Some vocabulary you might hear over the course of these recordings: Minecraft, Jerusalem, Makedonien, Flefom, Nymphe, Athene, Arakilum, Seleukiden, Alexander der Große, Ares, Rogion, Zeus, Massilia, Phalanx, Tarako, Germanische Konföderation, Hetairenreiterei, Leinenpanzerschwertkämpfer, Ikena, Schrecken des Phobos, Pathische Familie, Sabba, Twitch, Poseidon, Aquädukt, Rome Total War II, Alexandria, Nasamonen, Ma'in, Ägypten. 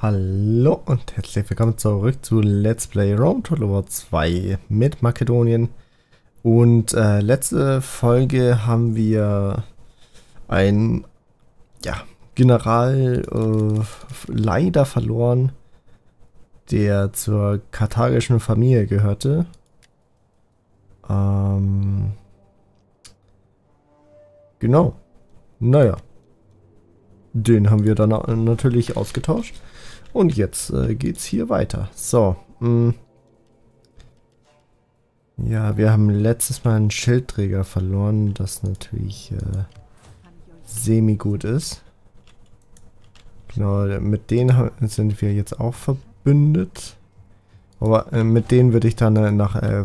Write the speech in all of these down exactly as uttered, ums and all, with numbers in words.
Hallo und herzlich willkommen zurück zu Let's Play Rome Total War zwei mit Makedonien. Und äh, letzte Folge haben wir einen ja, General äh, leider verloren, der zur karthagischen Familie gehörte. Ähm, genau, naja, den haben wir dann natürlich ausgetauscht. Und jetzt äh, geht's hier weiter. So. Mh. Ja, wir haben letztes Mal einen Schildträger verloren, das natürlich äh, semi-gut ist. Genau, mit denen sind wir jetzt auch verbündet. Aber äh, mit denen würde ich dann äh, nach äh,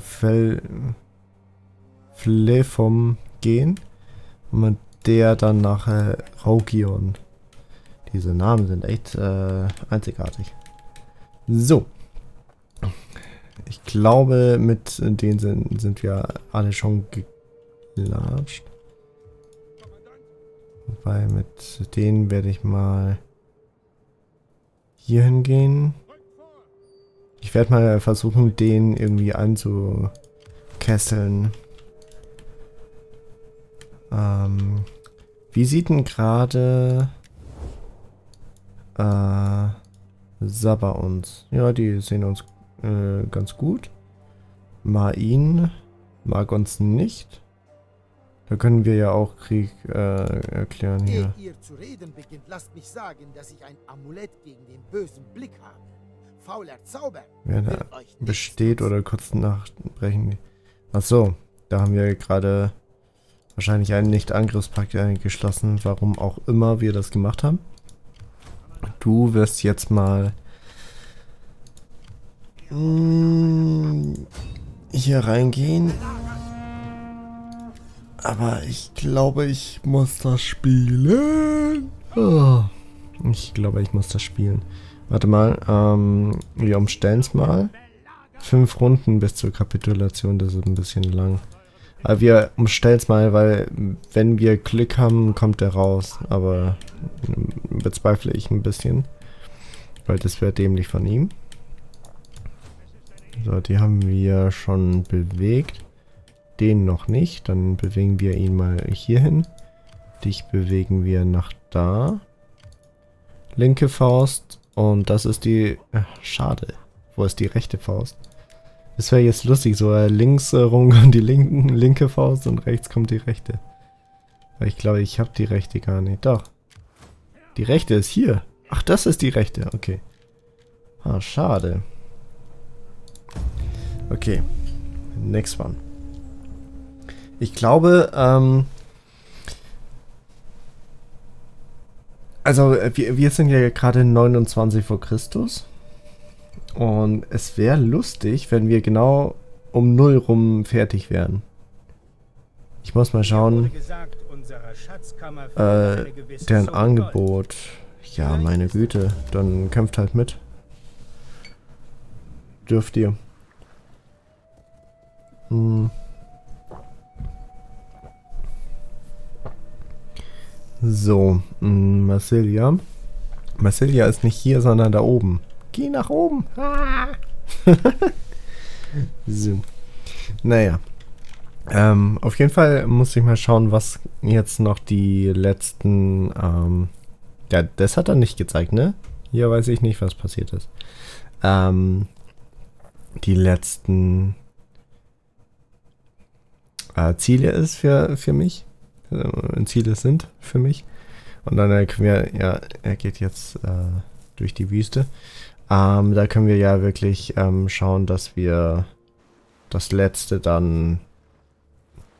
Flefom gehen. Und mit der dann nach äh, Rogion. Diese Namen sind echt äh, einzigartig. So. Ich glaube, mit denen sind, sind wir alle schon gelatscht. Wobei, mit denen werde ich mal hier hingehen. Ich werde mal versuchen, den irgendwie anzukesseln. Ähm, wie sieht denn gerade Äh, Sabba uns. Ja, die sehen uns äh, ganz gut. Ma'in mag uns nicht. Da können wir ja auch Krieg äh, erklären hier. Ehe ihr zu reden beginnt, lasst mich sagen, dass ich ein Amulett gegen den bösen Blick habe. Fauler Zauber. Ja, da besteht oder kurz nachbrechen. Achso, da haben wir gerade wahrscheinlich einen Nicht-Angriffspakt geschlossen, warum auch immer wir das gemacht haben. Du wirst jetzt mal mh, hier reingehen. Aber ich glaube, ich muss das spielen. Oh, ich glaube, ich muss das spielen. Warte mal, ähm, wir umstellen es mal. Fünf Runden bis zur Kapitulation, das ist ein bisschen lang. Aber wir umstellen es mal, weil wenn wir Glück haben, kommt er raus. Aber bezweifle ich ein bisschen, weil das wäre dämlich von ihm. So, die haben wir schon bewegt. Den noch nicht. Dann bewegen wir ihn mal hierhin. Dich bewegen wir nach da. Linke Faust. Und das ist die... Ach, schade. Wo ist die rechte Faust? Das wäre jetzt lustig, so äh, links äh, rum kommt die linken, linke Faust und rechts kommt die rechte. Weil ich glaube, ich habe die rechte gar nicht. Doch. Die rechte ist hier. Ach, das ist die rechte. Okay. Ah, schade. Okay. Next one. Ich glaube, ähm... also, wir, wir sind ja gerade neunundzwanzig vor Christus. Und es wäre lustig, wenn wir genau um null rum fertig wären. Ich muss mal schauen. Äh, deren Angebot. Ja, meine Güte. Dann kämpft halt mit. Dürft ihr. Hm. So, hm, Massilia. Massilia ist nicht hier, sondern da oben. Geh nach oben. Ah. So. Naja. Ähm, auf jeden Fall muss ich mal schauen, was jetzt noch die letzten... Ähm, ja, das hat er nicht gezeigt, ne? Hier weiß ich nicht, was passiert ist. Ähm, die letzten äh, Ziele ist für, für mich. Äh, Ziele sind für mich. Und dann äh, quer, ja, er geht jetzt äh, durch die Wüste. Ähm, da können wir ja wirklich ähm, schauen, dass wir das letzte dann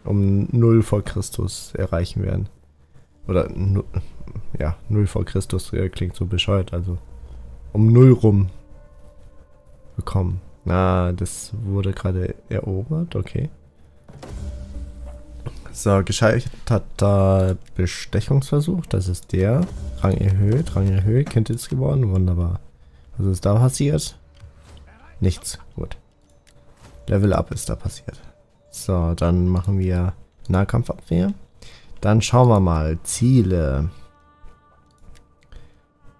um null vor Christus erreichen werden. Oder, ja, null vor Christus äh, klingt so bescheuert, also um null rum bekommen. Na, ah, das wurde gerade erobert, okay. So, gescheiterter Bestechungsversuch, das ist der. Rang erhöht, Rang erhöht, Kind ist geworden, wunderbar. Was ist da passiert? Nichts. Gut. Level Up ist da passiert. So, dann machen wir Nahkampfabwehr. Dann schauen wir mal. Ziele.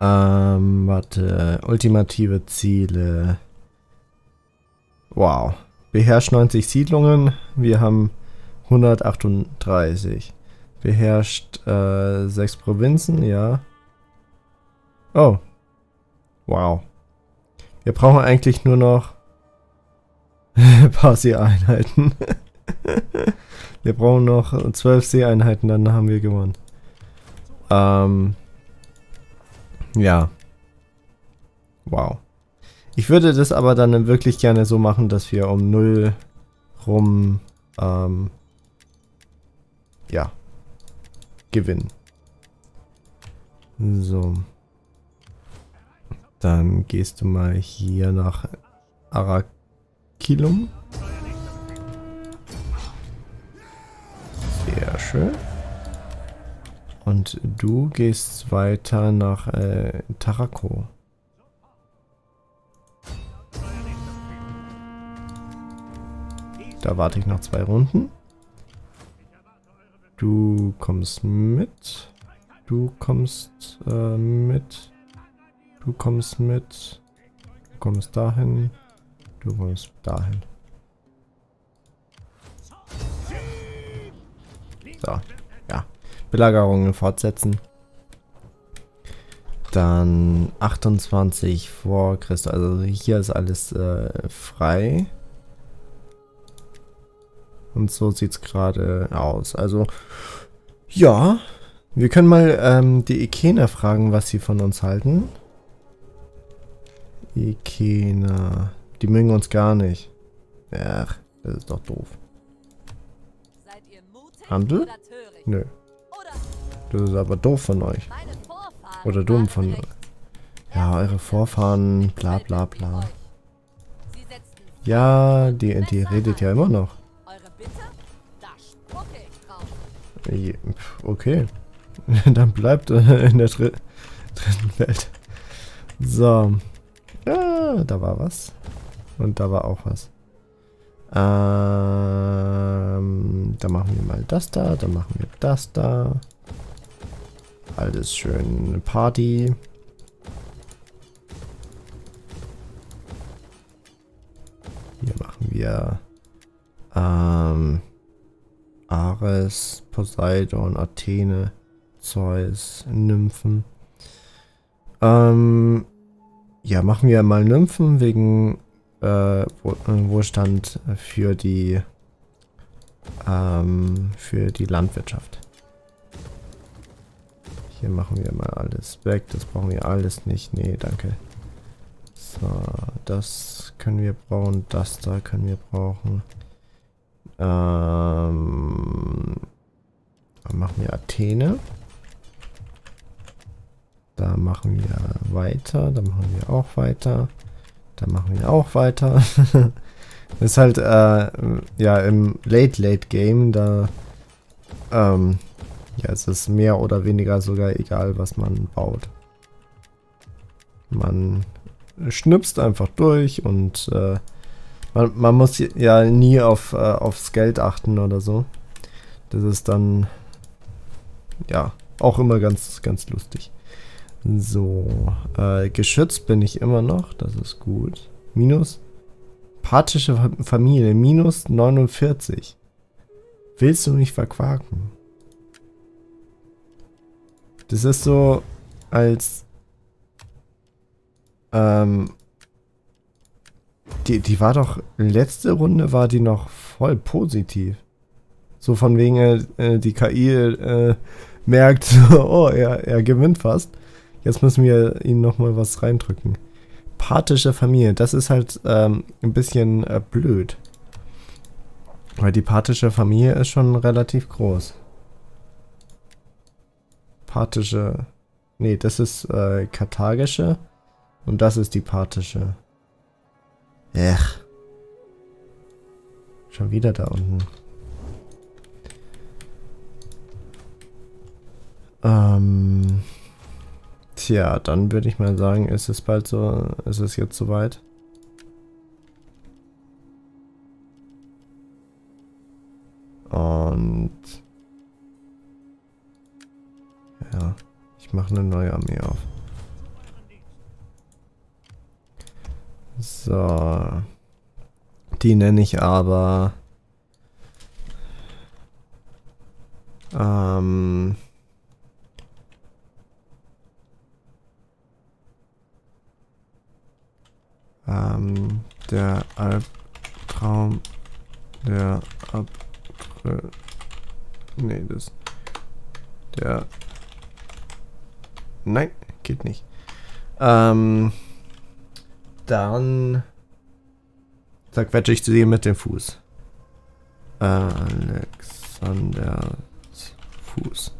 Ähm, warte. Ultimative Ziele. Wow. Beherrscht neunzig Siedlungen. Wir haben hundertachtunddreißig. Beherrscht äh, sechs Provinzen, ja. Oh. Wow. Wir brauchen eigentlich nur noch ein paar Seeeinheiten. Wir brauchen noch zwölf Seeeinheiten, dann haben wir gewonnen. Ähm. Ja. Wow. Ich würde das aber dann wirklich gerne so machen, dass wir um null rum, ähm, ja, gewinnen. So. Dann gehst du mal hier nach Arakilum. Sehr schön. Und du gehst weiter nach äh, Tarako. Da warte ich noch zwei Runden. Du kommst mit. Du kommst äh, mit. Du kommst mit. Du kommst dahin. Du kommst dahin. So, ja. Belagerungen fortsetzen. Dann achtundzwanzig vor Christus. Also hier ist alles äh, frei. Und so sieht es gerade aus. Also, ja. Wir können mal ähm, die Ikena fragen, was sie von uns halten. Ikena. Die mögen uns gar nicht. Ach, das ist doch doof. Seid ihr mutig? Handel? Nö. Das ist aber doof von euch. Oder dumm von euch. Ja, eure Vorfahren, bla bla bla. Ja, die, die redet ja immer noch. Okay. Dann bleibt in der dr dritten Welt. So. Ja, da war was. Und da war auch was. Ähm, da machen wir mal das da. Da machen wir das da. Alles schön Party. Hier machen wir ähm, Ares, Poseidon, Athene, Zeus, Nymphen. Ähm, ja, machen wir mal Nymphen wegen äh, Wohlstand für die ähm, für die Landwirtschaft. Hier machen wir mal alles weg. Das brauchen wir alles nicht. Nee, danke. So, das können wir brauchen. Das da können wir brauchen. Ähm, dann machen wir Athene. Da machen wir weiter. Da machen wir auch weiter. Da machen wir auch weiter. Das ist halt, äh, ja, im Late-Late-Game, da, ähm, ja, es ist mehr oder weniger sogar egal, was man baut. Man schnipst einfach durch und äh, man, man muss ja nie auf, äh, aufs Geld achten oder so. Das ist dann ja auch immer ganz, ganz lustig. So, äh, geschützt bin ich immer noch, das ist gut. Minus Pathische Familie, minus neunundvierzig. Willst du mich verquaken? Das ist so, als ähm, die, die war doch, letzte Runde war die noch voll positiv. So von wegen, äh, die K I äh, merkt, oh, er, er gewinnt fast. Jetzt müssen wir ihnen nochmal was reindrücken. Pathische Familie, das ist halt ähm, ein bisschen äh, blöd. Weil die pathische Familie ist schon relativ groß. Parthische. Nee, das ist äh, karthagische. Und das ist die parthische. Ech. Schon wieder da unten. Ähm. Tja, dann würde ich mal sagen, ist es bald so. Ist es jetzt soweit? Und. Ja, ich mache eine neue Armee auf. So. Die nenne ich aber ähm ähm der Albtraum der April. Nee, das der Nein, geht nicht. Ähm dann zerquetsche ich sie mit dem Fuß. Alexanders Fuß.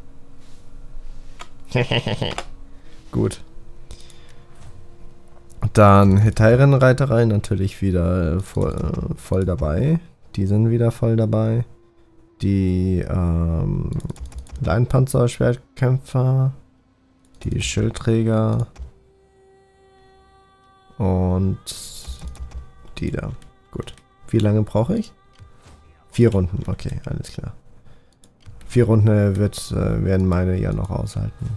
Gut. Dann Hetairenreiterei natürlich wieder voll, voll dabei. Die sind wieder voll dabei. Die ähm, Leinenpanzerschwertkämpfer. Die Schildträger. Und die da. Gut. Wie lange brauche ich? Vier Runden. Okay, alles klar. Vier Runden wird, werden meine ja noch aushalten.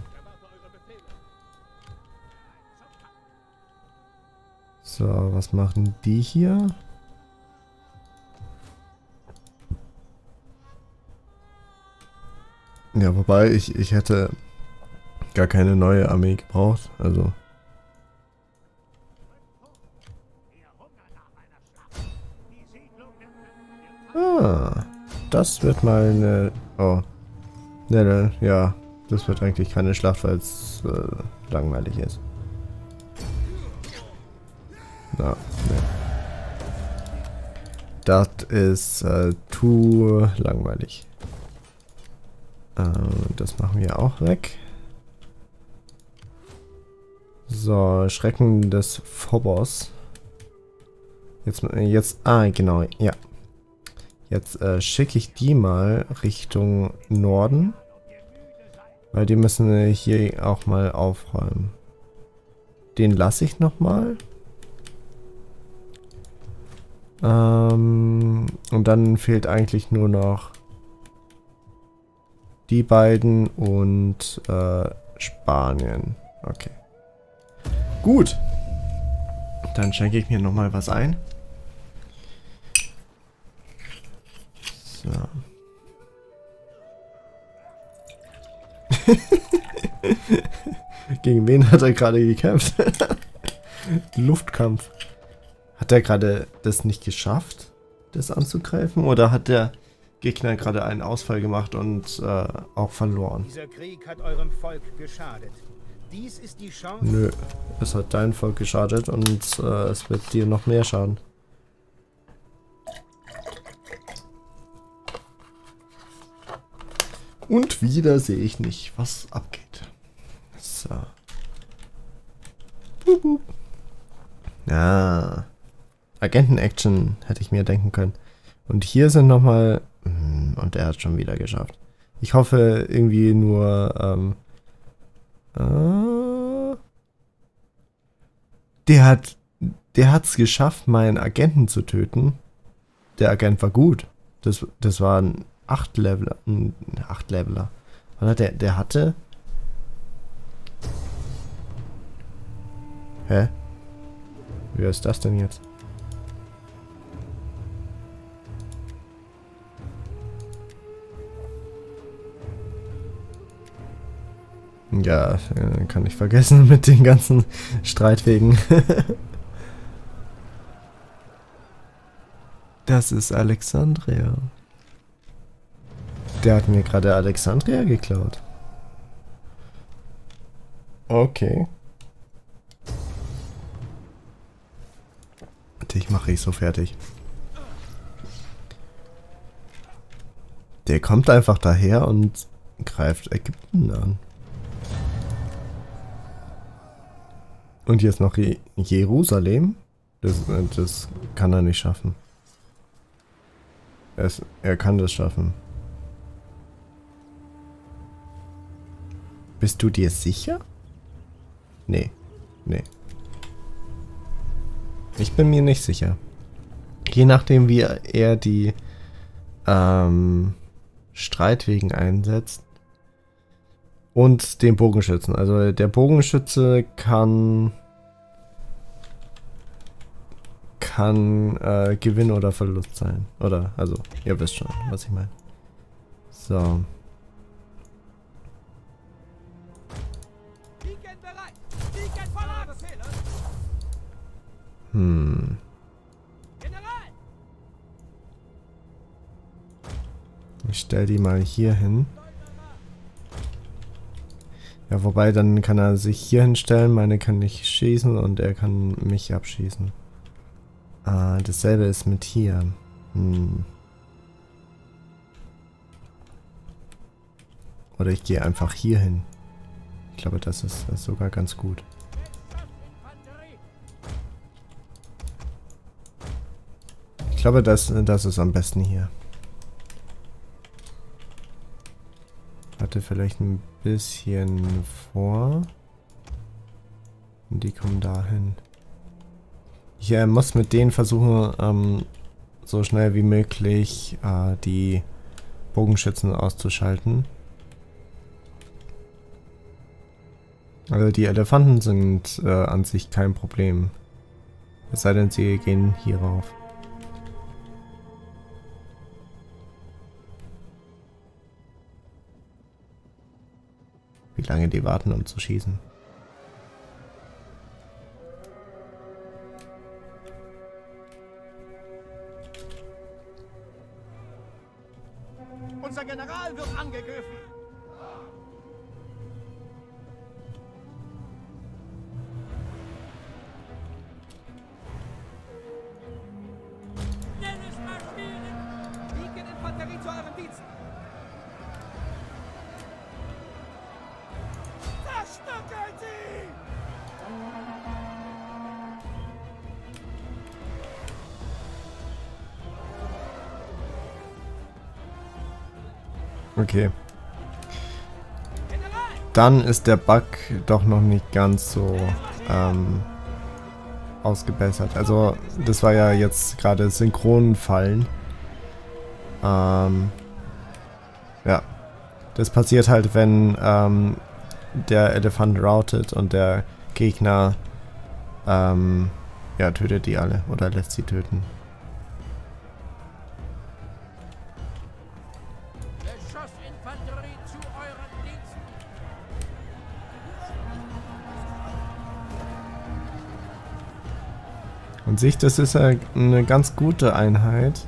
So, was machen die hier? Ja, wobei ich, ich hätte gar keine neue Armee gebraucht. Also... Ah, das wird mal eine... Oh. Ne, ne, ja. Das wird eigentlich keine Schlacht, weil es äh, langweilig ist. Na, ne. Das ist äh, zu langweilig. Äh, das machen wir auch weg. So, Schrecken des Phobos. Jetzt, jetzt... Ah, genau, ja. Jetzt äh, schicke ich die mal Richtung Norden, weil die müssen äh, hier auch mal aufräumen. Den lasse ich nochmal. Ähm, und dann fehlt eigentlich nur noch die beiden und äh, Spanien. Okay. Gut. Dann schenke ich mir nochmal was ein. Gegen wen hat er gerade gekämpft? Luftkampf. Hat er gerade das nicht geschafft, das anzugreifen? Oder hat der Gegner gerade einen Ausfall gemacht und äh, auch verloren? Dieser Krieg hat eurem Volk geschadet. Dies ist die Chance. Nö, es hat dein Volk geschadet und äh, es wird dir noch mehr schaden. Und wieder sehe ich nicht, was abgeht. So. Boop, boop. Ja. Agenten-Action hätte ich mir denken können. Und hier sind nochmal... Und er hat schon wieder geschafft. Ich hoffe irgendwie nur... Ähm, äh, der hat... Der hat's geschafft, meinen Agenten zu töten. Der Agent war gut. Das, das war ein... Acht Leveler. Acht Leveler. Oder der, der hatte. Hä? Wie ist das denn jetzt? Ja, kann ich vergessen mit den ganzen Streitwegen. Das ist Alexandria. Der hat mir gerade Alexandria geklaut. Okay. Dich mache ich so fertig. Der kommt einfach daher und greift Ägypten an. Und jetzt noch Jerusalem. Das, das kann er nicht schaffen. Er, ist, er kann das schaffen. Bist du dir sicher? Nee. Nee. Ich bin mir nicht sicher. Je nachdem, wie er die ähm, Streitwegen einsetzt und den Bogenschützen. Also der Bogenschütze kann kann äh, Gewinn oder Verlust sein. Oder, also, ihr wisst schon, was ich meine. So. Hm. Ich stell die mal hier hin. Ja, wobei, dann kann er sich hier hinstellen, meine kann nicht schießen und er kann mich abschießen. Ah, dasselbe ist mit hier. Hm. Oder ich gehe einfach hier hin. Ich glaube, das ist, das ist sogar ganz gut. Ich glaube, das, das ist am besten hier. Hatte vielleicht ein bisschen vor. Und die kommen dahin. Ich äh, muss mit denen versuchen, ähm, so schnell wie möglich äh, die Bogenschützen auszuschalten. Also die Elefanten sind äh, an sich kein Problem. Es sei denn, sie gehen hier rauf. Wie lange die warten, um zu schießen. Unser General wird angegriffen. Liegen Infanterie zu eurem Dienst. Okay. Dann ist der Bug doch noch nicht ganz so ähm, ausgebessert. Also das war ja jetzt gerade synchron fallen. Ähm, ja. Das passiert halt, wenn ähm, der Elefant routet und der Gegner ähm, ja, tötet die alle oder lässt sie töten. An sich, das ist ja eine ganz gute Einheit,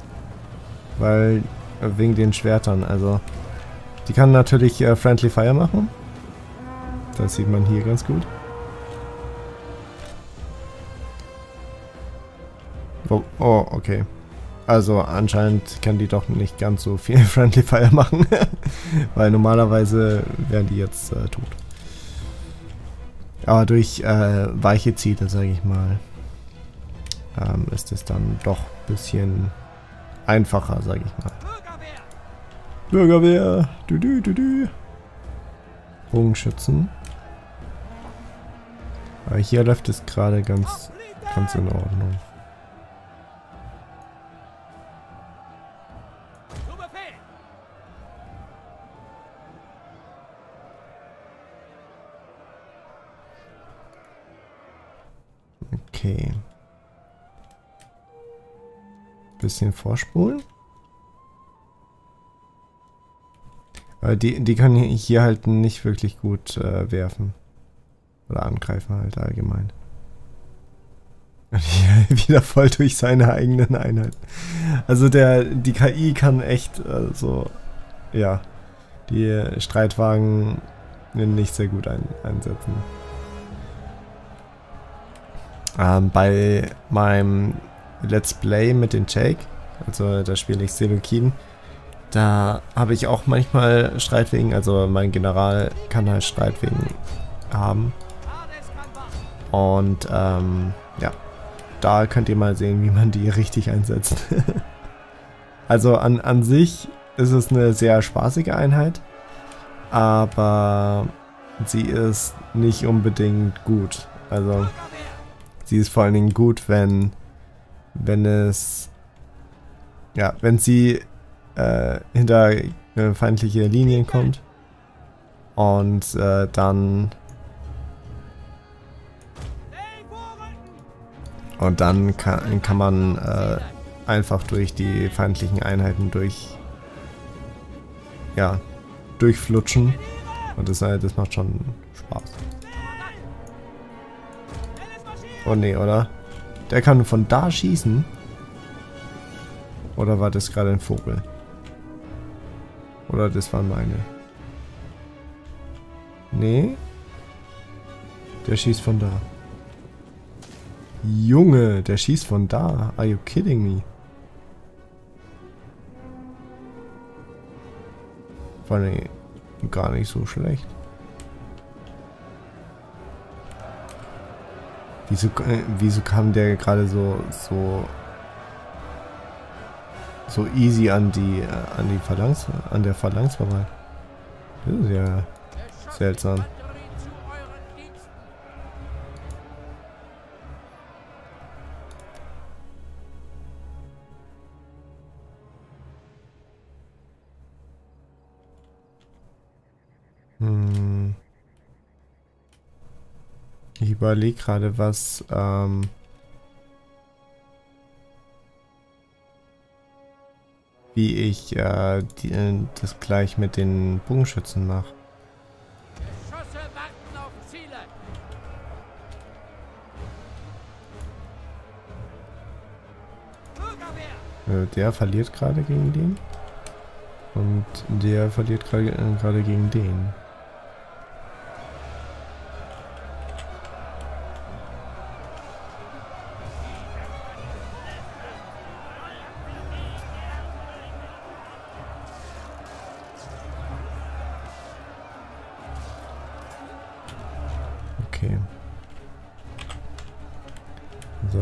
weil wegen den Schwertern, also die kann natürlich äh, Friendly Fire machen, das sieht man hier ganz gut. Oh, oh, okay. Also anscheinend kann die doch nicht ganz so viel Friendly Fire machen, weil normalerweise wären die jetzt äh, tot. Aber durch äh, weiche Ziele, sage ich mal. Ähm, ist es dann doch ein bisschen einfacher, sage ich mal. Bürgerwehr! Bürgerwehr! Du, du, du, du. Bogenschützen. Aber hier läuft es gerade ganz, ganz in Ordnung. Okay. Bisschen vorspulen. Aber die, die können hier halt nicht wirklich gut äh, werfen. Oder angreifen halt allgemein. Und hier wieder voll durch seine eigenen Einheiten. Also der, die K I kann echt äh, so, ja, die Streitwagen nicht sehr gut ein, einsetzen. Ähm, bei meinem Let's Play mit den Jake, also da spiele ich Seleukiden. Da habe ich auch manchmal Streitwegen, also mein General kann halt Streitwegen haben. Und ähm, ja, da könnt ihr mal sehen, wie man die richtig einsetzt. Also an, an sich ist es eine sehr spaßige Einheit, aber sie ist nicht unbedingt gut. Also sie ist vor allen Dingen gut, wenn wenn es, ja, wenn sie äh, hinter äh, feindliche Linien kommt und äh, dann Und dann kann, kann man äh, einfach durch die feindlichen Einheiten durch, ja, durchflutschen. Und das, das macht schon Spaß. Oh ne, oder? Der kann von da schießen? Oder war das gerade ein Vogel? Oder das waren meine? Nee. Der schießt von da. Junge, der schießt von da. Are you kidding me? War gar nicht so schlecht. Wieso, äh, wieso kam der gerade so so so easy an die äh, an die Phalanx, an der Phalanx vorbei? Das ist ja seltsam. Hm. Ich überlege gerade, was ähm wie ich äh, die, äh, das gleich mit den Bogenschützen mache. Äh, der verliert gerade gegen den und der verliert gerade äh, gegen den.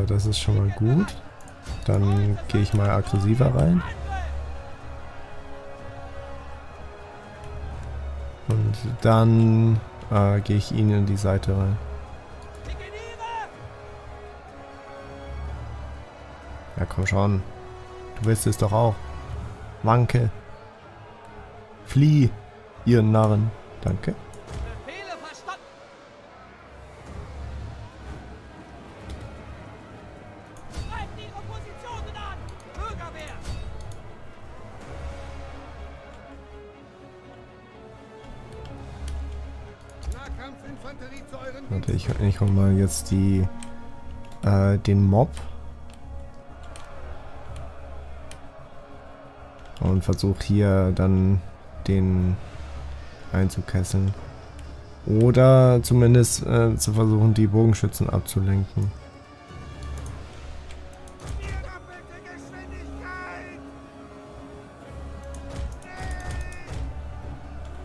Das ist schon mal gut. Dann gehe ich mal aggressiver rein. Und dann äh, gehe ich ihnen in die Seite rein. Ja, komm schon. Du willst es doch auch. Wanke. Flieh, ihr Narren. Danke. Ich hole mal jetzt die, äh, den Mob und versuche hier dann den einzukesseln. Oder zumindest äh, zu versuchen, die Bogenschützen abzulenken.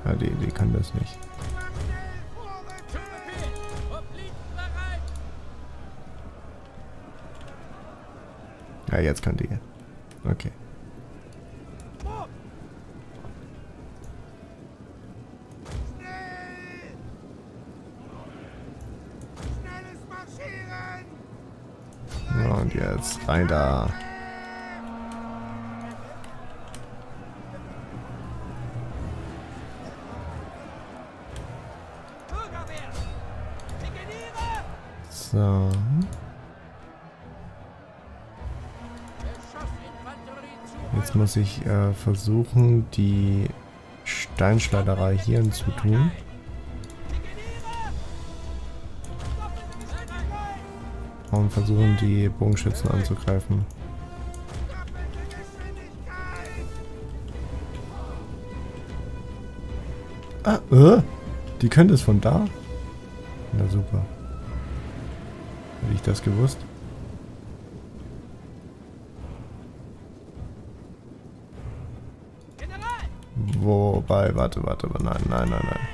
Ja, die, die kann das nicht. Ja, jetzt kann die. Okay. Ja, und jetzt rein da. So. Jetzt muss ich äh, versuchen, die Steinschleuderei hier hinzutun. Und versuchen, die Bogenschützen anzugreifen. Ah, äh, die können das von da? Na super. Hätte ich das gewusst? Wobei, warte, warte, warte, nein, nein, nein, nein.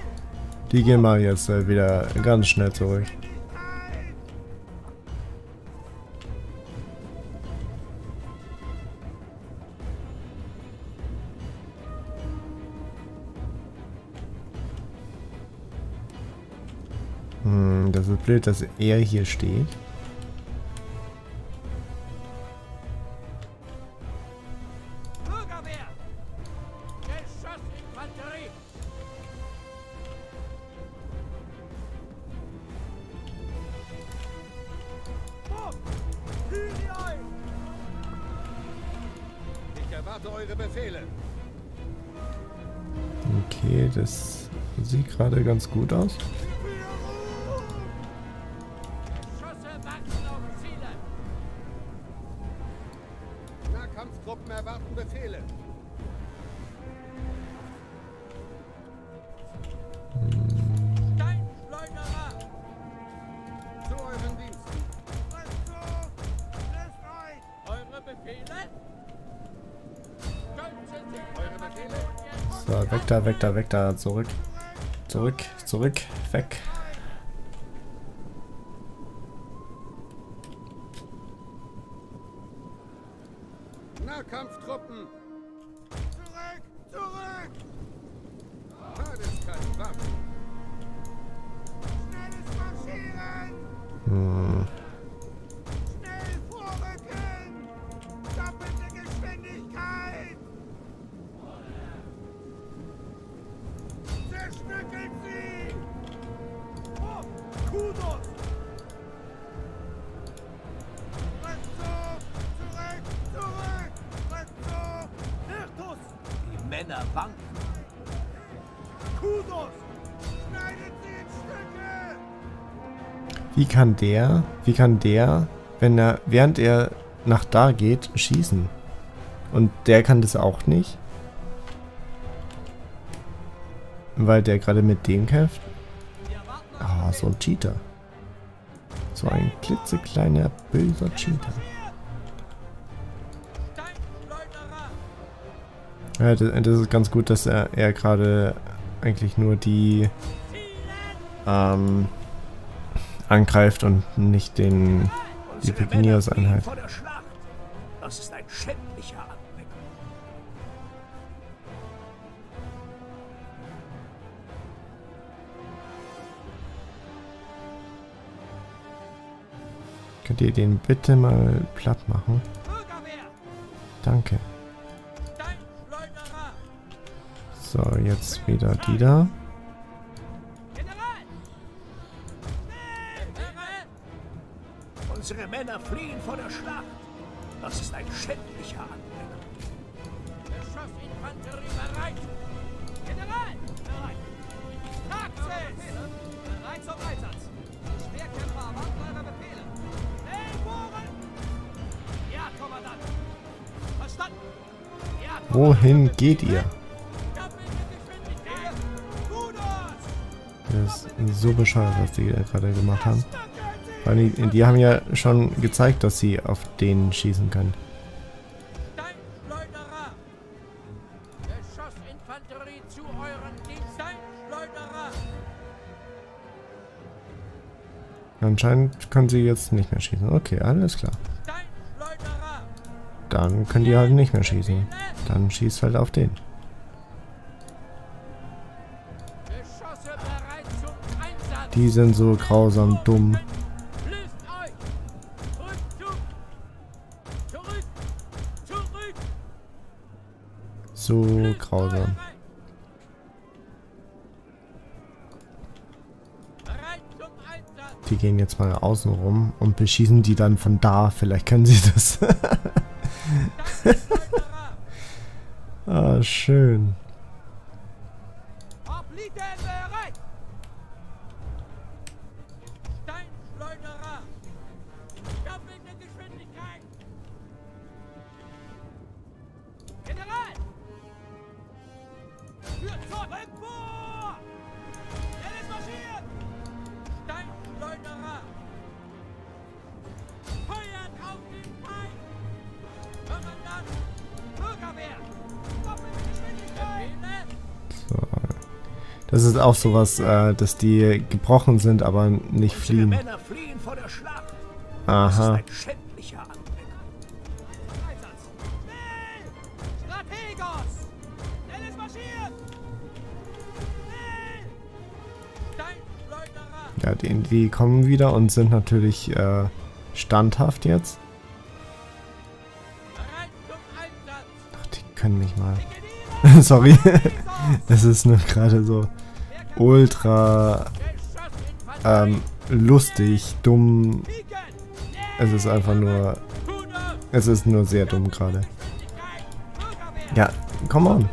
Die gehen mal jetzt äh, wieder ganz schnell zurück. Hm, das ist blöd, dass er hier steht. erwarte eure Befehle. Okay, das sieht gerade ganz gut aus. Nahkampfgruppen erwarten Befehle. Da, weg, da, weg, da, zurück, zurück, zurück, weg. Nahkampftruppen! Zurück, zurück! Schnelles Marschieren! Hm. Schnell vorrücken! Doppelte Geschwindigkeit! Zerstückeln Sie! Oh, Kudos! Rück so, zurück, zurück! Rück so, Hirtus! Die Männer wanken! Kudos! Schneidet Sie in Stücke! Wie kann der, wie kann der, wenn er, während er nach da geht, schießen? Und der kann das auch nicht? Weil der gerade mit dem kämpft. Ah, so ein Cheater. So ein klitzekleiner, böser Cheater. Ja, das, das ist ganz gut, dass er, er gerade eigentlich nur die ähm, angreift und nicht den die Pepinius-Einheit. Das ist ein schändlicher Angriff. Könnt ihr den bitte mal platt machen? Danke. So, jetzt wieder die da. Unsere Männer fliehen vor der Schlacht. Das ist ein schändlicher Angriff. General! Bereit zum Einsatz! Schwerkämpfer erwarten eure Befehle! Wohin geht ihr? Das ist so bescheuert, was die gerade gemacht haben. Weil die, die haben ja schon gezeigt, dass sie auf den schießen können. Anscheinend können sie jetzt nicht mehr schießen. Okay, alles klar. Dann können die halt nicht mehr schießen. Dann schießt halt auf den. Die sind so grausam dumm. So grausam. Die gehen jetzt mal außen rum und beschießen die dann von da. Vielleicht können sie das. Ah, schön. Das ist auch sowas, äh, dass die gebrochen sind, aber nicht fliehen. Aha. Ja, die, die kommen wieder und sind natürlich äh, standhaft jetzt. Ach, die können mich mal. Sorry, das ist nur gerade so ultra ähm, lustig, dumm. Es ist einfach nur, es ist nur sehr dumm gerade. Ja, come on.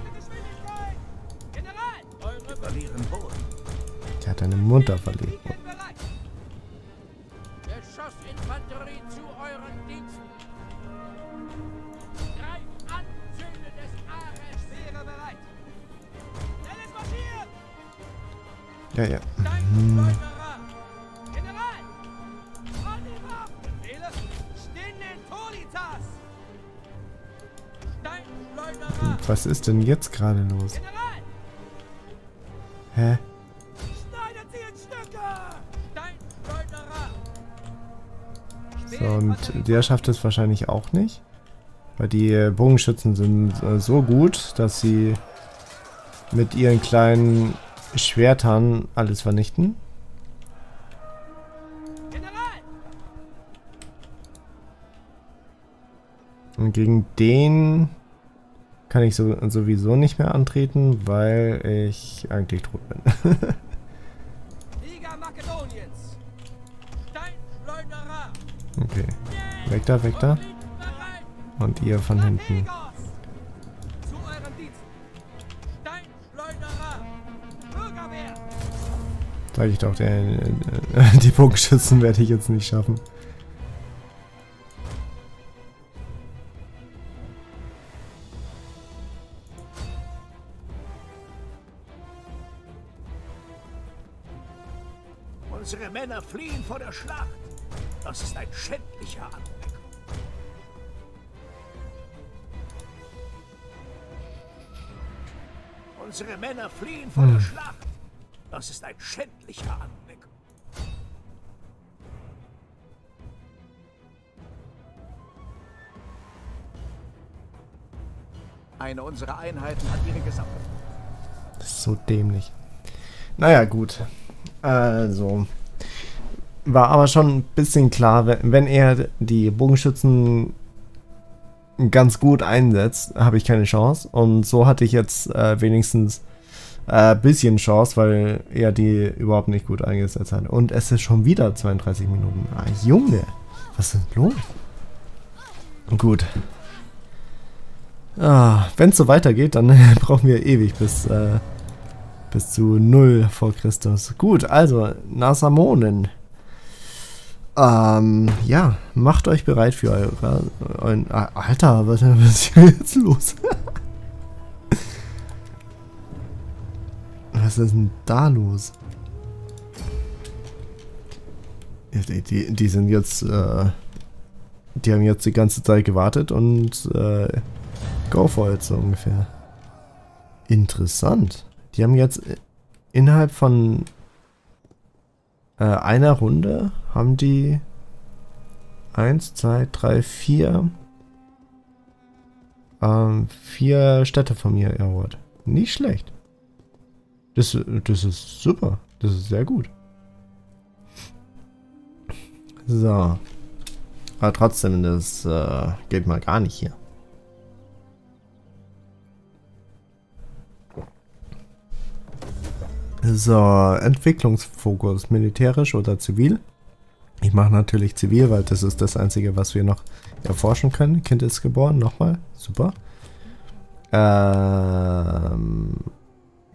Der hat einen Munter verlegt. Ja, ja. Hm. Was ist denn jetzt gerade los? Hä? So, und der schafft es wahrscheinlich auch nicht. Weil die Bogenschützen sind äh, so gut, dass sie mit ihren kleinen Schwertern alles vernichten. Und gegen den kann ich so, sowieso nicht mehr antreten, weil ich eigentlich tot bin. Okay. Weg da, weg da. Und ihr von hinten. Sag ich doch, der, die Bogenschützen werde ich jetzt nicht schaffen. Unsere Männer fliehen vor der Schlacht. Das ist ein schändlicher Anblick. Unsere Männer fliehen vor hm. der Schlacht. Das ist ein schändlicher Anblick. Eine unserer Einheiten hat ihre gesammelt. Das ist so dämlich. Naja, gut. Also. War aber schon ein bisschen klar, wenn er die Bogenschützen ganz gut einsetzt, habe ich keine Chance. Und so hatte ich jetzt äh, wenigstens Äh, bisschen Chance, weil er die überhaupt nicht gut eingesetzt hat. Und es ist schon wieder zweiunddreißig Minuten. Ah, Junge! Was ist denn los? Gut. Ah, wenn es so weitergeht, dann brauchen wir ewig bis, äh, bis zu null vor Christus. Gut, also, Nasamonen. Ähm, ja, macht euch bereit für eure... euren, Alter, was ist hier jetzt los? Was ist denn da los? Die, die, die sind jetzt, äh, die haben jetzt die ganze Zeit gewartet und, äh, go for it so ungefähr. Interessant. Die haben jetzt innerhalb von äh, einer Runde haben die eins, zwei, drei, vier ähm, vier Städte von mir erobert. Nicht schlecht. Das, das ist super. Das ist sehr gut. So. Aber trotzdem, das äh, geht mal gar nicht hier. So, Entwicklungsfokus. Militärisch oder zivil? Ich mache natürlich zivil, weil das ist das Einzige, was wir noch erforschen können. Kind ist geboren. Nochmal. Super. Ähm...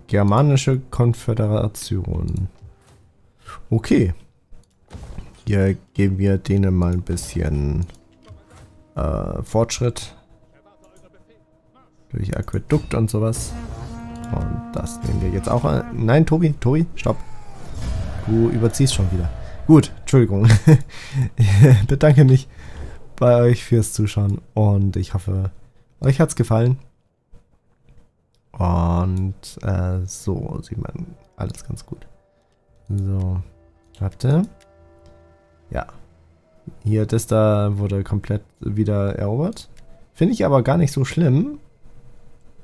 Germanische Konföderation. Okay. Hier geben wir denen mal ein bisschen äh, Fortschritt. Durch Aquädukt und sowas. Und das nehmen wir jetzt auch an. Nein, Tobi, Tobi, stopp. Du überziehst schon wieder. Gut, Entschuldigung. Ich bedanke mich bei euch fürs Zuschauen. Und ich hoffe, euch hat's gefallen. Und äh, so sieht man alles ganz gut. So, habt ihr? Ja. Hier, das da wurde komplett wieder erobert. Finde ich aber gar nicht so schlimm.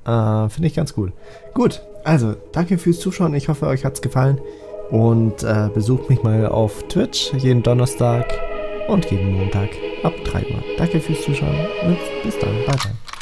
Äh, finde ich ganz gut. Gut, also danke fürs Zuschauen. Ich hoffe, euch hat es gefallen. Und äh, besucht mich mal auf Twitch jeden Donnerstag und jeden Montag ab drei Uhr. Danke fürs Zuschauen und bis dann. Bye, bye.